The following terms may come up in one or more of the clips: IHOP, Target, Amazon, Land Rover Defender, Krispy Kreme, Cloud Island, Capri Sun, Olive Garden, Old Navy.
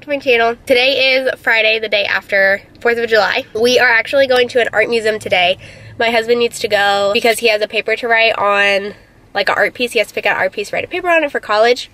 back to my channel. Today is Friday, the day after 4th of July. We are actually going to an art museum today. My husband needs to go because he has a paper to write on, like, an art piece. He has to pick out an art piece, write a paper on it for college.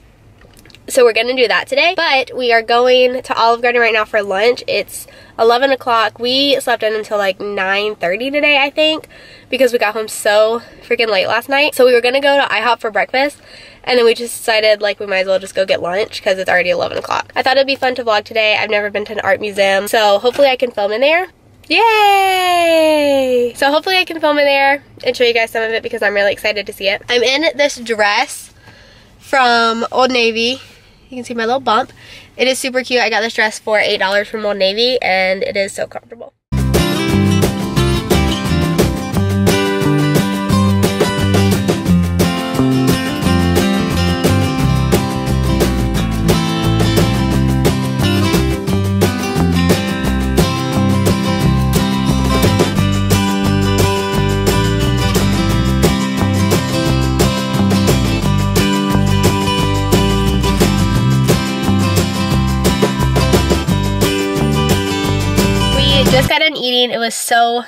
So we're gonna do that today, but we are going to Olive Garden right now for lunch. It's 11 o'clock. We slept in until like 9:30 today, I think, because we got home so freaking late last night. So we were gonna go to IHOP for breakfast, and then we just decided like we might as well just go get lunch because it's already 11 o'clock. I thought it'd be fun to vlog today. I've never been to an art museum, so hopefully I can film in there. Yay! So hopefully I can film in there and show you guys some of it because I'm really excited to see it. I'm in this dress from Old Navy. You can see my little bump. It is super cute. I got this dress for $8 from Old Navy, and it is so comfortable. Just got done eating. It was so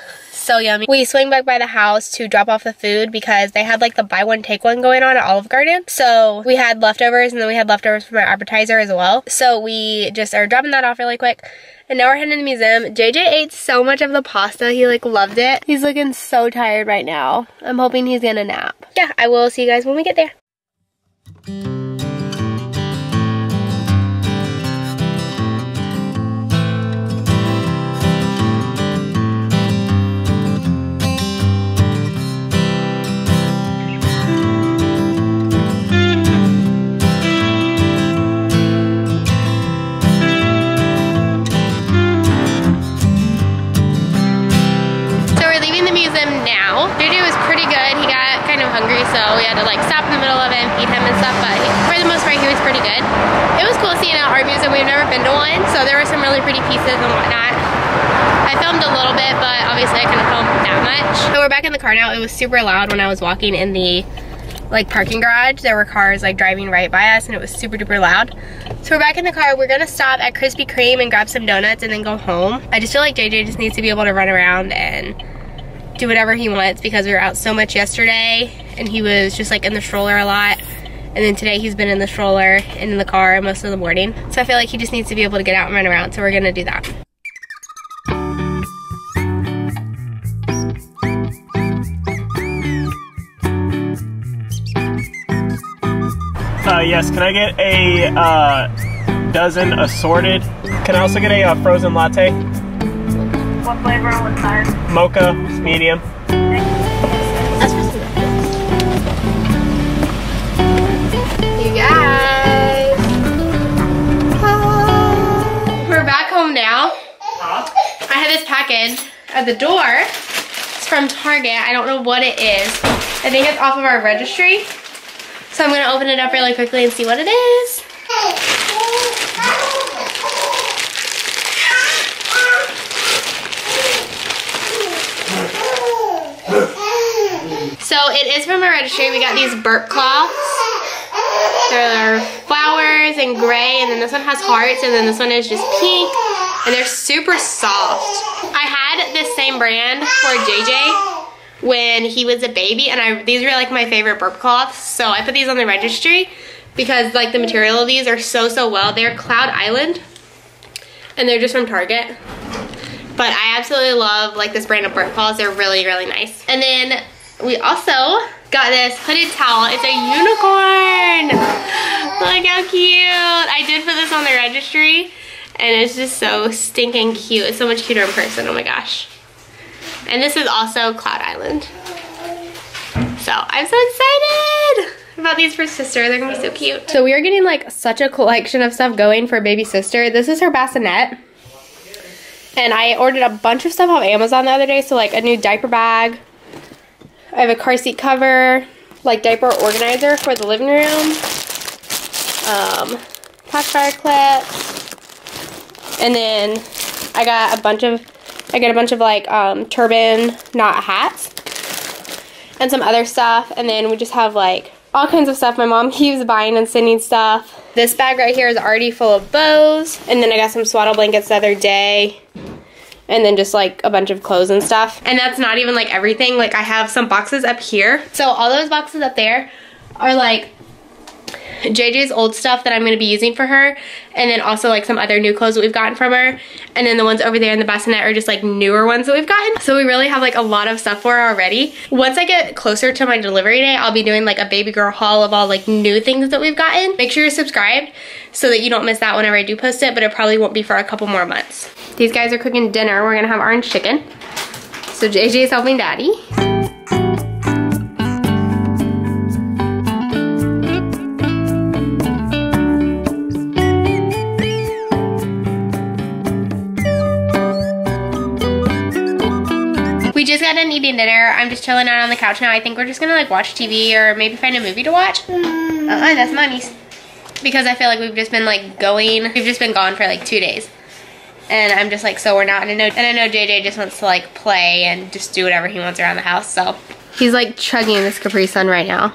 yummy. We swung back by the house to drop off the food because they had like the buy one take one going on at Olive Garden. So we had leftovers, and then we had leftovers from our appetizer as well. So we just are dropping that off really quick. And now we're heading to the museum. JJ ate so much of the pasta. He like loved it. He's looking so tired right now. I'm hoping he's gonna nap. Yeah, I will see you guys when we get there. So we had to like stop in the middle of it and feed him and stuff, but for the most part he was pretty good. It was cool seeing an art museum. We've never been to one, so there were some really pretty pieces and whatnot. I filmed a little bit, but obviously I couldn't film that much. So we're back in the car now. It was super loud when I was walking in the like parking garage. There were cars like driving right by us, and it was super duper loud. So we're back in the car. We're gonna stop at Krispy Kreme and grab some donuts and then go home. I just feel like JJ just needs to be able to run around and do whatever he wants because we were out so much yesterday and he was just like in the stroller a lot, and then today he's been in the stroller and in the car most of the morning. So I feel like he just needs to be able to get out and run around, so we're gonna do that. Yes, can I get a dozen assorted? Can I also get a frozen latte? What flavor, what size? Mocha, medium. You guys. Hi. We're back home now. Huh? I had this package at the door. It's from Target. I don't know what it is. I think it's off of our registry. So I'm gonna open it up really quickly and see what it is. So it is from a registry. We got these burp cloths. They're flowers and gray, and then this one has hearts, and then this one is just pink, and they're super soft. I had this same brand for JJ when he was a baby, and these were like my favorite burp cloths, so I put these on the registry because like the material of these are so well. They're Cloud Island, and they're just from Target. But I absolutely love like this brand of burp cloths. They're really nice. And then we also got this hooded towel. It's a unicorn. Look how cute. I did put this on the registry, and it's just so stinking cute. It's so much cuter in person. Oh my gosh. And this is also Cloud Island. So I'm so excited about these for sister. They're gonna be so cute. So we are getting like such a collection of stuff going for baby sister. This is her bassinet. And I ordered a bunch of stuff off Amazon the other day. So like a new diaper bag. I have a car seat cover, like diaper organizer for the living room, pack dryer clips, and then I got a bunch of like turban knot hats and some other stuff, and then we just have like all kinds of stuff. My mom keeps buying and sending stuff. This bag right here is already full of bows. And then I got some swaddle blankets the other day. And then just like a bunch of clothes and stuff. And that's not even like everything. Like I have some boxes up here. So all those boxes up there are like JJ's old stuff that I'm going to be using for her. And then also like some other new clothes that we've gotten from her. And then the ones over there in the bassinet are just like newer ones that we've gotten. So we really have like a lot of stuff for her already. Once I get closer to my delivery day, I'll be doing like a baby girl haul of all like new things that we've gotten. Make sure you're subscribed so that you don't miss that whenever I do post it. But it probably won't be for a couple more months. These guys are cooking dinner. We're going to have orange chicken. So JJ is helping Daddy. We just got done eating dinner. I'm just chilling out on the couch now. I think we're just gonna like watch TV or maybe find a movie to watch. That's mommy's. Because I feel like we've just been like gone for like 2 days. And I'm just like so worn out. And I know JJ just wants to like play and just do whatever he wants around the house, so. He's like chugging this Capri Sun right now.